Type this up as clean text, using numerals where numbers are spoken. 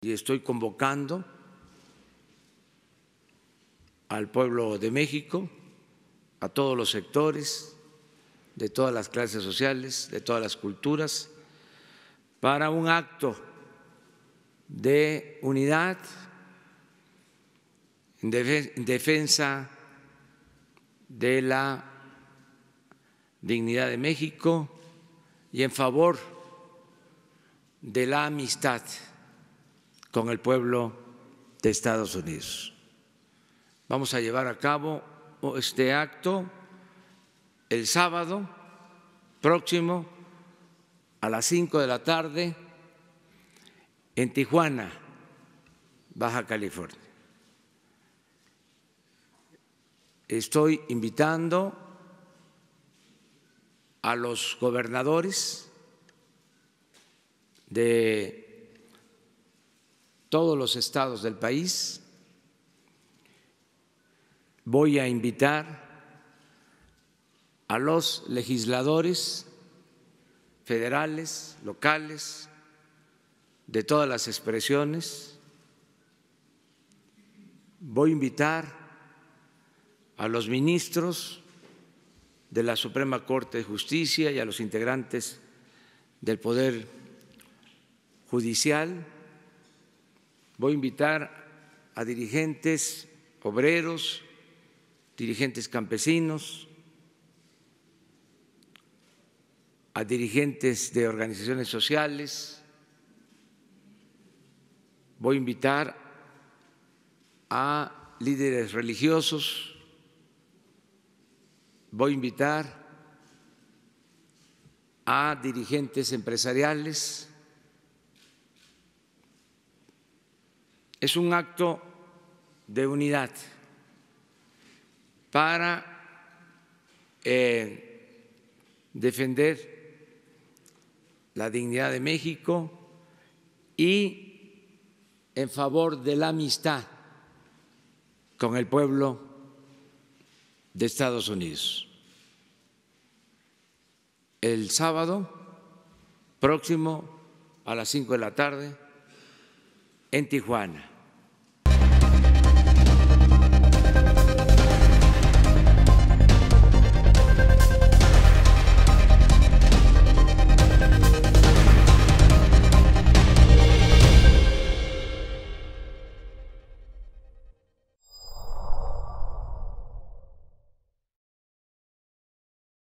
y estoy convocando al pueblo de México, a todos los sectores, de todas las clases sociales, de todas las culturas, para un acto de unidad en defensa de la dignidad de México y en favor de la amistad con el pueblo de Estados Unidos. Vamos a llevar a cabo este acto el sábado próximo a las 5 de la tarde en Tijuana, Baja California. Estoy invitando a los gobernadores de todos los estados del país. Voy a invitar a los legisladores federales, locales, de todas las expresiones. Voy a invitar a los ministros de la Suprema Corte de Justicia y a los integrantes del Poder Judicial. Voy a invitar a dirigentes obreros, dirigentes campesinos, a dirigentes de organizaciones sociales. Voy a invitar a líderes religiosos. Voy a invitar a dirigentes empresariales. Es un acto de unidad para defender la dignidad de México y en favor de la amistad con el pueblo de Estados Unidos. El sábado próximo a las 5 de la tarde en Tijuana.